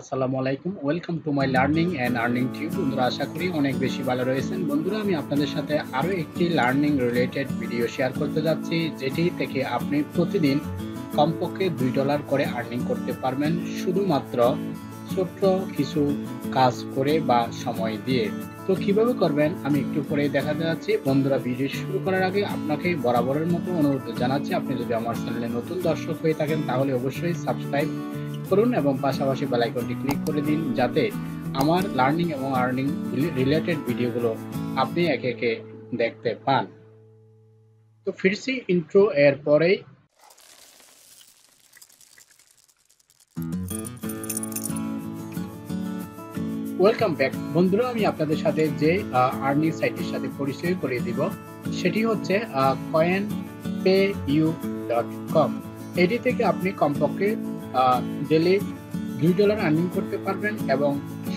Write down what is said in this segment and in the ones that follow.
আসসালামু আলাইকুম, welcome to my learning and earning tube. বন্ধুরা, আশা করি অনেক বেশি ভালো রয়েছেন। বন্ধুরা, আমি আপনাদের সাথে আরও একটি লার্নিং রিলেটেড ভিডিও শেয়ার করতে যাচ্ছি, যেটি থেকে আপনি প্রতিদিন কমপক্ষে $2 করে আর্নিং করতে পারবেন শুধুমাত্র ছোট্ট কিছু কাজ করে বা সময় দিয়ে। তো কীভাবে করবেন আমি একটু পরে দেখাতে যাচ্ছি। বন্ধুরা, ভিডিও শুরু করার আগে আপনাকে বরাবরের মতো অনুরোধ জানাচ্ছি, আপনি যদি আমার চ্যানেলে নতুন দর্শক হয়ে থাকেন তাহলে অবশ্যই সাবস্ক্রাইব করুন এবং পাশাপাশি বেল আইকনটি ক্লিক করে দিন, যাতে আমার লার্নিং এবং আর্নিং রিলেটেড ভিডিওগুলো আপনি একে একে দেখতে পান। তো ফিরছি ইন্ট্রো এর পরে। Welcome back. বন্ধুরা, আমি আপনাদের সাথে যে আর্নিং সাইটের সাথে পরিচয় করিয়ে দিব সেটি হচ্ছে coinpayu.com। এটি থেকে আপনি কমপক্ষে ডেলি $2 আর্নিং করতে পারবেন এবং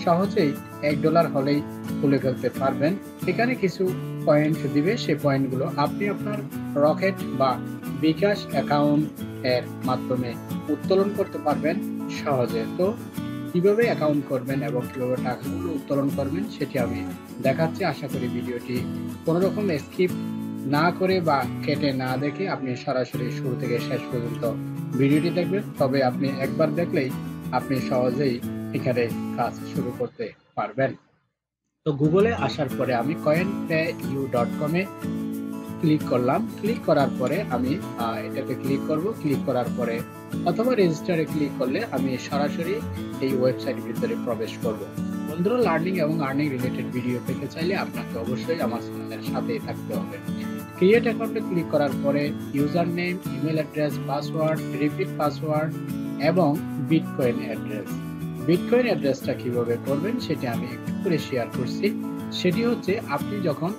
সহজেই $1 হলেই তুলে ফেলতে পারবেন। এখানে কিছু পয়েন্ট দিবে, সেই পয়েন্টগুলো আপনি আপনার রকেট বা বিকাশ অ্যাকাউন্ট এর মাধ্যমে উত্তোলন করতে পারবেন সহজে। তো কীভাবে অ্যাকাউন্ট করবেন এবং কীভাবে টাকাগুলো উত্তোলন করবেন সেটি আমি দেখাচ্ছি। আশা করি ভিডিওটি কোনোরকম স্কিপ না করে বা কেটে না দেখে আপনি সরাসরি শুরু থেকে শেষ পর্যন্ত ভিডিওটি দেখবেন, তবে আপনি একবার দেখলেই আপনি সহজেই এখানে কাজ শুরু করতে পারবেন। তো গুগলে আসার পরে আমি coinpayu.com এ ক্লিক করলাম। ক্লিক করার পরে আমি এটাতে ক্লিক করব। ক্লিক করার পরে অথবা রেজিস্টারে ক্লিক করলে আমি সরাসরি এই ওয়েবসাইটের ভিতরে প্রবেশ করব। বন্ধুরা, লার্নিং এবং আর্নিং রিলেটেড ভিডিও পেতে চাইলে আপনাকে অবশ্যই আমার চ্যানেলের সাথেই থাকতে হবে। ক্রিয়েট অ্যাকাউন্টে ক্লিক করার পরে user name, email address, password, repeat password এবং বিটকয়েন অ্যাড্রেস। বিটকয়েন অ্যাড্রেসটা কীভাবে করবেন সেটা আমি একটু করে শেয়ার করছি। সেটি হচ্ছে আপনি যখন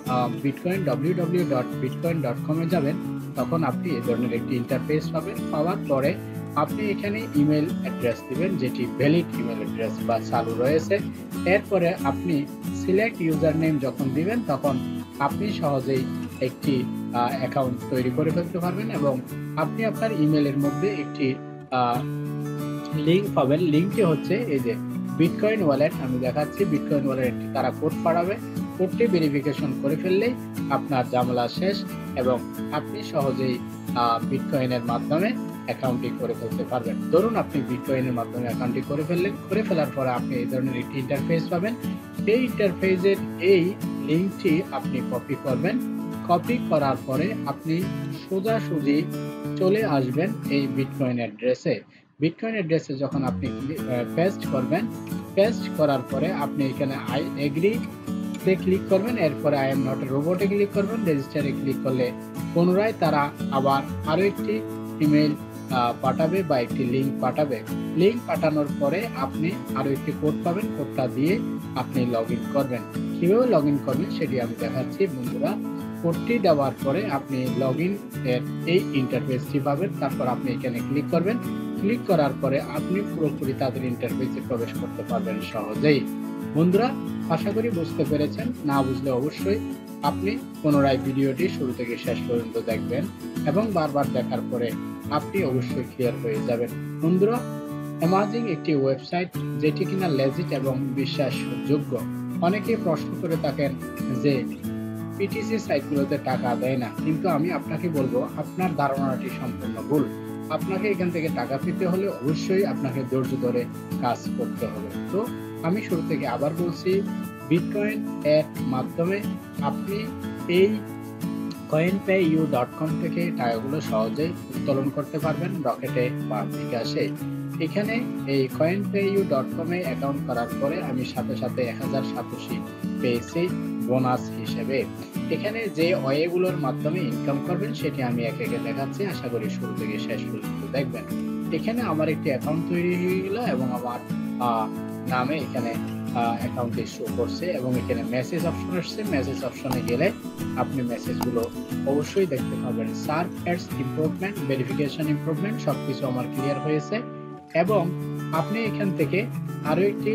bitcoin.bitcoin.com এ যাবেন তখন আপনি এই ধরনের একটি ইন্টারফেস পাবেন। পাওয়ার পরে আপনি এখানে ইমেল অ্যাড্রেস দিবেন, যেটি ভ্যালিড ইমেল অ্যাড্রেস বা চালু রয়েছে। এরপরে আপনি সিলেক্ট ইউজার নেম যখন দিবেন তখন আপনি সহজেই একটি অ্যাকাউন্ট তৈরি করে ফেলতে পারবেন এবং আপনি আপনার ইমেলের মধ্যে একটি লিঙ্ক পাবেন। লিঙ্কটি হচ্ছে এই যে বিটকয়েন ওয়ালেট, আমি দেখাচ্ছি। বিটকয়েন ওয়ালেটটি তারা কোড পাঠাবে, কোডটি ভেরিফিকেশন করে ফেললেই আপনার ঝামেলা শেষ এবং আপনি সহজেই বিটকয়েনের মাধ্যমে অ্যাকাউন্টটি করে ফেলতে পারবেন। ধরুন আপনি বিটকয়েনের মাধ্যমে অ্যাকাউন্টটি করে ফেললেন। করে ফেলার পরে আপনি এই ধরনের একটি ইন্টারফেস পাবেন। এই ইন্টারফেসের এই লিঙ্কটি আপনি কপি করবেন। কপি করার পরে আপনি সোজাসুজি চলে আসবেন এই বিটকয়েন অ্যাড্রেসে। বিটকয়েন অ্যাড্রেসে যখন আপনি পেস্ট করবেন, পেস্ট করার পরে আপনি এখানে আই এগ্রিতে ক্লিক করবেন। এরপরে আই এম নট রোবটে ক্লিক করবেন। রেজিস্টারে ক্লিক করলে পুনরায় তারা আবার আরও একটি ইমেল পাঠাবে বা একটি লিঙ্ক পাঠাবে। লিঙ্ক পাঠানোর পরে আপনি আরও একটি কোড পাবেন, কোডটা দিয়ে আপনি লগ ইন করবেন। কীভাবে লগ ইন করবেন সেটি আমি দেখাচ্ছি। বন্ধুরা, কোডটি দেওয়ার পরে আপনি লগ ইন এর এই ইন্টারফেসটি পাবেন। তারপর আপনি এখানে ক্লিক করবেন। ক্লিক করার পরে আপনি পুরোপুরি তাদের ইন্টারফেসে প্রবেশ করতে পারবেন সহজেই। বন্ধুরা, আশা করি বুঝতে পেরেছেন। না বুঝলে অবশ্যই আপনি পুনরায় ভিডিওটি শুরু থেকে শেষ পর্যন্ত দেখবেন এবং বারবার দেখার পরে আপনি অবশ্যই ক্লিয়ার হয়ে যাবেন। বন্ধুরা, অ্যামাজিং একটি ওয়েবসাইট, যেটি কিনা লেজিট এবং বিশ্বাসযোগ্য। অনেকে প্রশ্ন করে থাকেন যে পিটিসি সাইটগুলোতে টাকা দেয় না, কিন্তু আমি আপনাকে বলবো আপনার ধারণাটি সম্পূর্ণ ভুল। আপনাকে এখান থেকে টাকা পেতে হলে অবশ্যই আপনাকে ধৈর্য ধরে কাজ করতে হবে। তো আমি শুরু থেকে আবার বলছি, বিটকয়েন এর মাধ্যমে আপনি এই coinpayu.com থেকে টাকাগুলো সহজেই উত্তোলন করতে পারবেন রকেটে বা বিকাশে। এখানে এই coinpayu.com এ অ্যাকাউন্ট করার পরে আমি সাথে সাথে 1087 পেয়েছি বোনাস হিসেবে। এখানে যে ওয়েগুলোর মাধ্যমে ইনকাম করবেন সেটি আমি একে একে দেখাচ্ছি। আশা করি শুরু থেকে শেষ পর্যন্ত দেখবেন। এখানে আমার একটি অ্যাকাউন্ট তৈরি হয়ে গেল এবং আমার নামে এখানে অ্যাকাউন্টে শো করছে এবং এখানে মেসেজ অপশন আসছে। মেসেজ অপশনে গেলে আপনি মেসেজগুলো অবশ্যই দেখতে পাবেন। Surf ads improvement, verification improvement, সব কিছু আমার ক্লিয়ার হয়েছে এবং আপনি এখান থেকে আরও একটি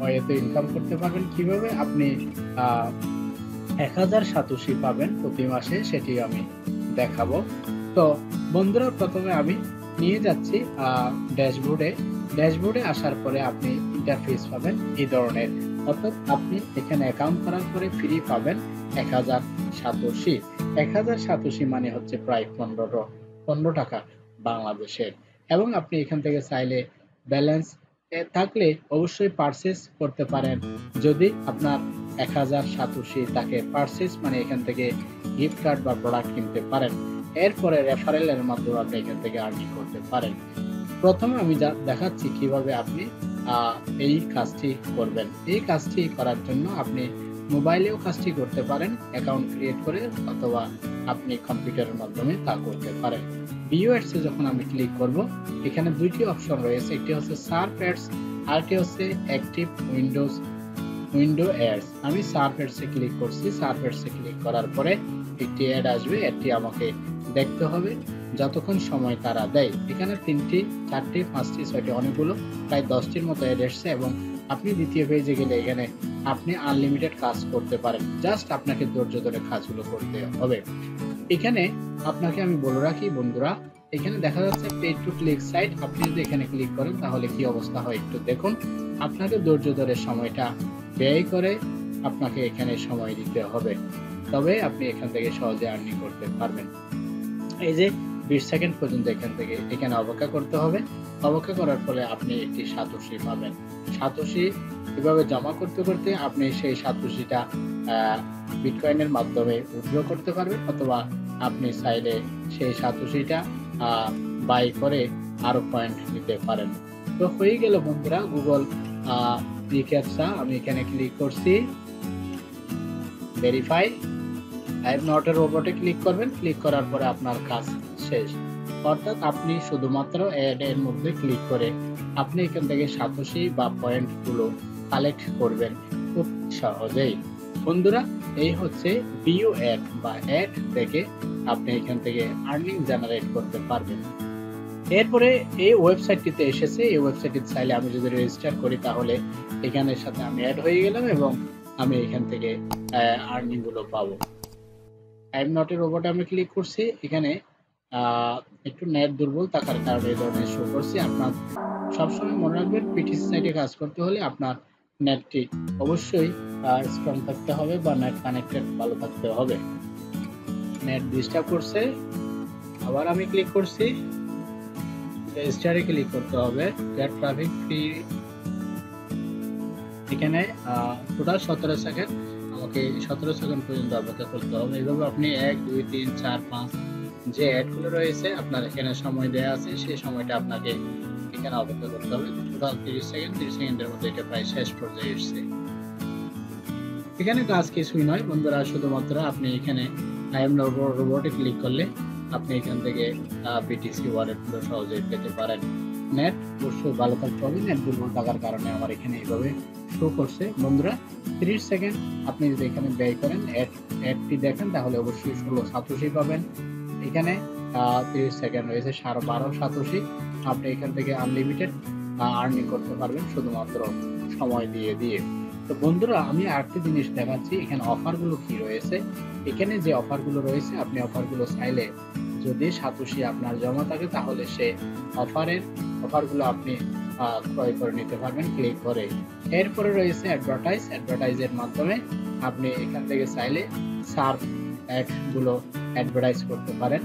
ওয়েতে ইনকাম করতে পারবেন। কীভাবে আপনি 1087 পাবেন প্রতি মাসে, সেটি আমি দেখাবো। তো বন্ধুরা, প্রথমে আমি নিয়ে যাচ্ছি ড্যাশবোর্ডে। ড্যাশবোর্ডে আসার পরে আপনি इंटरफेस পাবেন এই ধরনের। অর্থাৎ আপনি এখানে অ্যাকাউন্ট করার পরে ফ্রি পাবেন 1087। 1087 মানে হচ্ছে প্রায় 15 টাকা বাংলাদেশের। এবং আপনি এখান থেকে চাইলে ব্যালেন্স থাকলে অবশ্যই পারচেজ করতে পারেন। যদি আপনার 1087 থাকে পারচেজ মানে এখান থেকে গিফট কার্ড বা প্রোডাক্ট কিনতে পারেন। এরপরে রেফারেলের মাধ্যমে আপনি এখান থেকে আর্নিং করতে পারেন। প্রথমে আমি দেখাচ্ছি কিভাবে আপনি এই কাজটি করবেন। এই কাজটি করার জন্য আপনি মোবাইলেও কাজটি করতে পারেন অ্যাকাউন্ট ক্রিয়েট করে, অথবা আপনি কম্পিউটারের মাধ্যমে তা করতে পারেন। ভিউ অ্যাডসে যখন আমি ক্লিক করব, এখানে দুইটি অপশন রয়েছে, একটি হচ্ছে সার্ফ অ্যাডস আর একটি হচ্ছে অ্যাক্টিভ উইন্ডো অ্যাডস। আমি সার্ফ অ্যাডসে ক্লিক করছি। সার্ফ অ্যাডসে ক্লিক করার পরে একটি অ্যাড আসবে, অ্যাডটি আমাকে দেখতে হবে যতক্ষণ সময় তারা দেয়। এখানে 3টি 4টি 5টি 6টি অনেকগুলো প্রায় 10টির মতো অ্যাড এসছে। এবং আপনি দ্বিতীয় পেজে গেলে এখানে আপনি আনলিমিটেড কাজ করতে পারেন, জাস্ট আপনাকে ধৈর্য ধরে কাজগুলো করতে হবে। এখানে আপনাকে আমি বলে রাখি বন্ধুরা, এখানে দেখা যাচ্ছে পেজ টু ক্লিক সাইট। আপনি যদি এখানে ক্লিক করেন তাহলে কি অবস্থা হয় একটু দেখুন। আপনাকে ধৈর্য ধরে সময়টা ব্যয় করে আপনাকে এখানে সময় দিতে হবে, তবে আপনি এখান থেকে সহজে আর্নিং করতে পারবেন। এই যে 20 সেকেন্ড পর্যন্ত এখানে অপেক্ষা করতে হবে। অপেক্ষা করার ফলে আপনি একটি 87 পাবেন। 87 এভাবে জমা করতে করতে আপনি সেই 87টা বিটকয়েনের মাধ্যমে উইথড্র করতে পারবেন, অথবা আপনি চাইলে সেই 87টা বাই করে আরও পয়েন্ট নিতে পারেন। তো হয়ে গেল বন্ধুরা গুগল রিক্যাপসা। আমি এখানে ক্লিক করছি, verify I am not a রোবটে ক্লিক করবেন। ক্লিক করার পরে আপনার কাজ শেষ। অর্থাৎ আপনি শুধুমাত্র অ্যাড এর মধ্যে ক্লিক করে আপনি এখান থেকে 87 বা পয়েন্টগুলো কালেক্ট করবেন খুব সহজেই। বন্ধুরা এই হচ্ছে ভিউ অ্যাড বা অ্যাড থেকে আপনি এখান থেকে আর্নিং জেনারেট করতে পারবেন। এরপরে এই ওয়েবসাইটটিতে এসেছে, এই ওয়েবসাইটটিতে চাইলে আমি যদি রেজিস্টার করি তাহলে এখানের সাথে আমি অ্যাড হয়ে গেলাম এবং আমি এখান থেকে আর্নিংগুলো পাবো। I am not a robot আমি ক্লিক করছি। এখানে একটু নেট দুর্বল থাকার কারণে এই ধরনের শো করছি। আপনার সবসময় মনে রাখবেন পিটিসি সাইটে কাজ করতে হলে আপনার নেটটি অবশ্যই স্ট্রং থাকতে হবে বা নেট কানেক্টেড ভালো থাকতে হবে। নেট ডিস্টার্ব করছে, আবার আমি ক্লিক করছি, রেজিস্টারে ক্লিক করতে হবে। নেট ট্রাফিক ফ্রি, এখানে টোটাল 17 সেকেন্ড, আমাকে 17 সেকেন্ড পর্যন্ত অপেক্ষা করতে হবে। এইভাবে আপনি 1 2 3 4 5 যে অ্যাডগুলো রয়েছে আপনার এখানে সময় দেওয়া আছে, সেই সময়টা আপনাকে এখানে অপেক্ষা করতে হবে। টোটাল 30 সেকেন্ড, 30 সেকেন্ডের মধ্যে এটা প্রায় শেষ পর্যায়ে এসছে। এখানে কাজ কিছুই নয় বন্ধুরা, শুধুমাত্র আপনি এখানে আই এম রোবটে ক্লিক করলে আপনি এখান থেকে বিটিসি ওয়ালেটগুলো সহজেই পেতে পারেন। নেট অবশ্যই ভালো থাকতে হবে, নেট দুর্বল থাকার কারণে আমার এখানে এইভাবে শো করছে। বন্ধুরা 30 সেকেন্ড আপনি যদি এখানে ব্যয় করেন অ্যাডটি দেখেন তাহলে অবশ্যই 1687 পাবেন। এখানে 30 সেকেন্ড রয়েছে, 1287। আপনি এখান থেকে আনলিমিটেড আর্নিং করতে পারবেন শুধুমাত্র সময় দিয়ে দিয়ে। তো বন্ধুরা আমি আরেকটি জিনিস দেখাচ্ছি, এখানে অফারগুলো কি রয়েছে। এখানে যে অফারগুলো রয়েছে আপনি অফারগুলো চাইলে যদি 87 আপনার জমা থাকে তাহলে সে অফারগুলো আপনি ক্রয় করে নিতে পারবেন ক্লিক করে। এরপরে রয়েছে অ্যাডভার্টাইজ। অ্যাডভার্টাইজের মাধ্যমে আপনি এখান থেকে চাইলে সার্ফ অ্যাডগুলো অ্যাডভার্টাইজ করতে পারেন।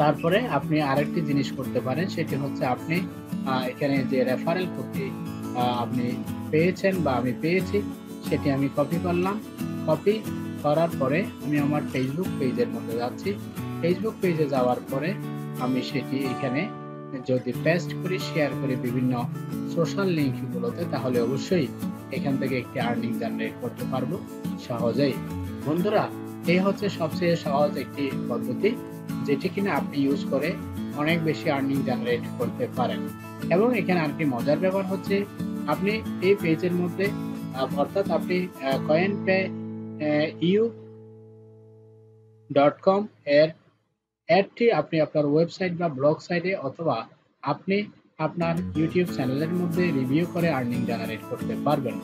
তারপরে আপনি আরেকটি জিনিস করতে পারেন, সেটি হচ্ছে আপনি এখানে যে রেফারেল কোডটি আপনি পেয়েছেন বা আমি পেয়েছি সেটি আমি কপি করলাম। কপি করার পরে আমি আমার ফেসবুক পেজের মধ্যে যাচ্ছি। ফেসবুক পেজে যাওয়ার পরে আমি সেটি এখানে যদি পেস্ট করি, শেয়ার করি বিভিন্ন সোশ্যাল লিঙ্কগুলোতে, তাহলে অবশ্যই এখান থেকে একটি আর্নিং জেনারেট করতে পারবো সহজেই। বন্ধুরা এই হচ্ছে সবচেয়ে সহজ একটি পদ্ধতি, যেটি কিনা আপনি ইউজ করে অনেক বেশি আর্নিং জেনারেট করতে পারেন। এবং এখানে আরেকটি মজার ব্যাপার হচ্ছে আপনি এই পেজের মধ্যে অর্থাৎ আপনি coinpayu.com এর অ্যাডটি আপনি আপনার ওয়েবসাইট বা ব্লগ সাইটে অথবা আপনি আপনার ইউটিউব চ্যানেলের মধ্যে রিভিউ করে আর্নিং জেনারেট করতে পারবেন।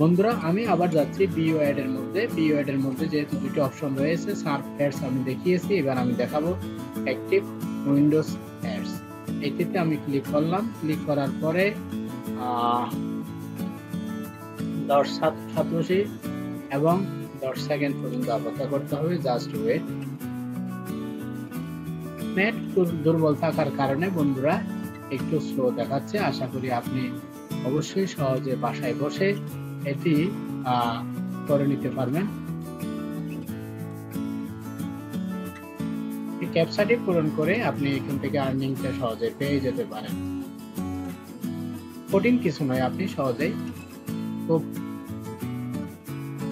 বন্ধুরা আমি আবার যাচ্ছি ভিউ অ্যাডের মধ্যে। ভিউ অ্যাডের মধ্যে যেহেতু দুটো অপশন রয়েছে, সার্ফ অ্যাডস আমি দেখিয়েছি, এবার আমি দেখাবো অ্যাক্টিভ উইন্ডোজ অ্যাডস। এটিতে আমি ক্লিক করলাম। ক্লিক করার পরে 10 ছাত্রছাত্রী এবং 10 সেকেন্ড পর্যন্ত অপেক্ষা করতে হবে। Just wait. নেট দুর্বল থাকার কারণে বন্ধুরা একটু স্লো দেখাচ্ছে। আশা করি আপনি অবশ্যই সহজে বাসায় বসে এটি করে নিতে পারবেন। এই ক্যাপচাটি পূরণ করে আপনি এখান থেকে আর্নিংটা সহজে পেয়ে যেতে পারেন। কঠিন কিছু নয়, আপনি সহজেই খুব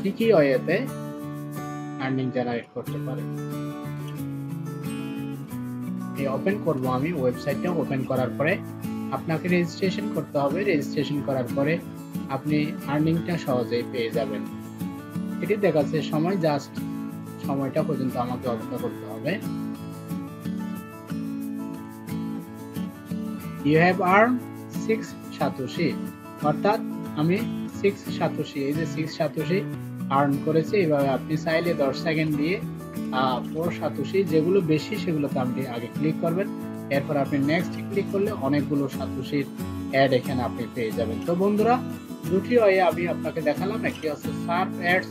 ঠিকই ওয়েতে আর্নিং জেনারেট করতে পারেন। এই ওপেন করব আমি। ওয়েবসাইটটা ওপেন করার পরে আপনাকে রেজিস্ট্রেশন করতে হবে। রেজিস্ট্রেশন করার পরে আপনি আর্নিংটা সহজেই পেয়ে যাবেন। এটি দেখাচ্ছে সময়, জাস্ট সময়টা পর্যন্ত আমাকে অপেক্ষা করতে হবে। ইউ হ্যাভ আর্ন 6 সাতোশি, অর্থাৎ আমি 6 সাতোশি, এই যে 6 সাতোশি আর্ন করেছি। এইভাবে আপনি চাইলে 10 সেকেন্ড দিয়ে 4 সাতোশি, যেগুলো বেশি সেগুলো তো আপনি আগে ক্লিক করবেন, এরপর আপনি নেক্সট ক্লিক করলে অনেকগুলো সাতোশির অ্যাড এখানে আপনি পেয়ে যাবেন। তো বন্ধুরা দুটি ওয়ে আমি আপনাকে দেখালাম, একটি হচ্ছে সার্ফ অ্যাডস,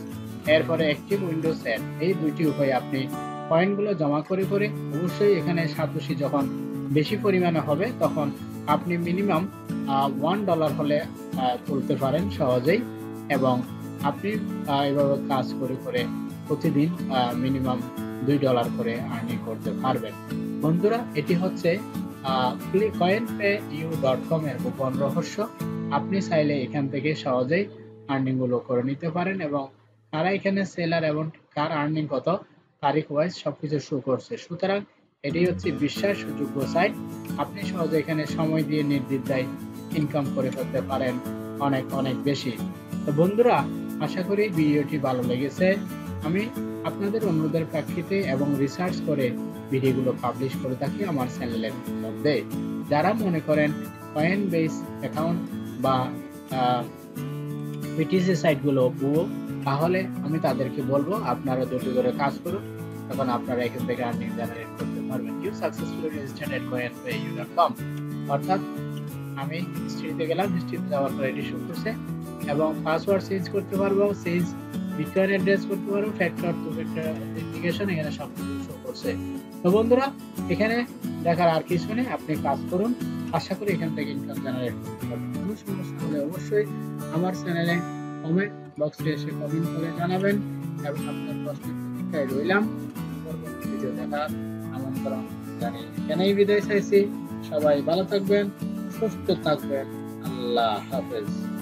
এরপরে একটি উইন্ডোজ অ্যাড। এই দুইটি উপায়ে আপনি পয়েন্টগুলো জমা করে করে অবশ্যই এখানে সাতোশি যখন বেশি পরিমাণে হবে তখন আপনি মিনিমাম $1 হলে তুলতে পারেন সহজেই। এবং আপনি এভাবে কাজ করে করে প্রতিদিন মিনিমাম $2 করে আর্নিং করতে পারবেন। বন্ধুরা এটি হচ্ছে coinpayu.com এর গোপন রহস্য। আপনি চাইলে এখান থেকে সহজেই আর্নিংগুলো করে নিতে পারেন। এবং তারা এখানে সেলার এবং কার আর্নিং কত তারিখ ওয়াইজ সবকিছু শো করছে। সুতরাং এটি হচ্ছে বিশ্বাসযোগ্য সাইট। আপনি সহজে এখানে সময় দিয়ে নির্দ্বিধায় ইনকাম করে ফেলতে পারেন অনেক বেশি। তো বন্ধুরা আশা করি ভিডিওটি ভালো লেগেছে। আমি আপনাদের অনুরোধের প্রেক্ষিতে এবং রিসার্চ করে ভিডিওগুলো পাবলিশ করে থাকি আমার চ্যানেলের মধ্যে। যারা মনে করেন কয়েন বেস অ্যাকাউন্ট বা BTC সাইটগুলো পুরো, তাহলে আমি তাদেরকে বলবো আপনারা দুটি করে কাজ করুন, তখন আপনারা এখান থেকে আর্নিং জেনারেট করতে পারবেন। You successfully registered at coinpayu.com, অর্থাৎ আমি হিস্ট্রিতে গেলাম, হিস্ট্রিতে যাওয়ার পর এটি শুরু করছে। এবং পাসওয়ার্ড চেঞ্জ করতে পারবো, চেঞ্জ বিটকয়েন অ্যাড্রেস করতে পারবো, ফ্যাক্টর টু ফ্যাক্টর অথেন্টিকেশন এখানে সব কিছু শো করছে। তো বন্ধুরা এখানে দেখার আর কিছু নেই, আপনি কাজ করুন। আশা করি এখান থেকে ইনকাম জেনারেট করতে পারবেন। কোনো সমস্যা হলে অবশ্যই আমার চ্যানেলে কমেন্ট বক্সে এসে কমেন্ট করে জানাবেন। এবং আপনার প্রশ্নের প্রতীক্ষায় রইলাম। ভিডিও দেখার আমন্ত্রণ জানিয়ে এখানেই বিদায় চাইছি। সবাই ভালো থাকবেন, সুস্থ থাকবেন। আল্লাহ হাফেজ।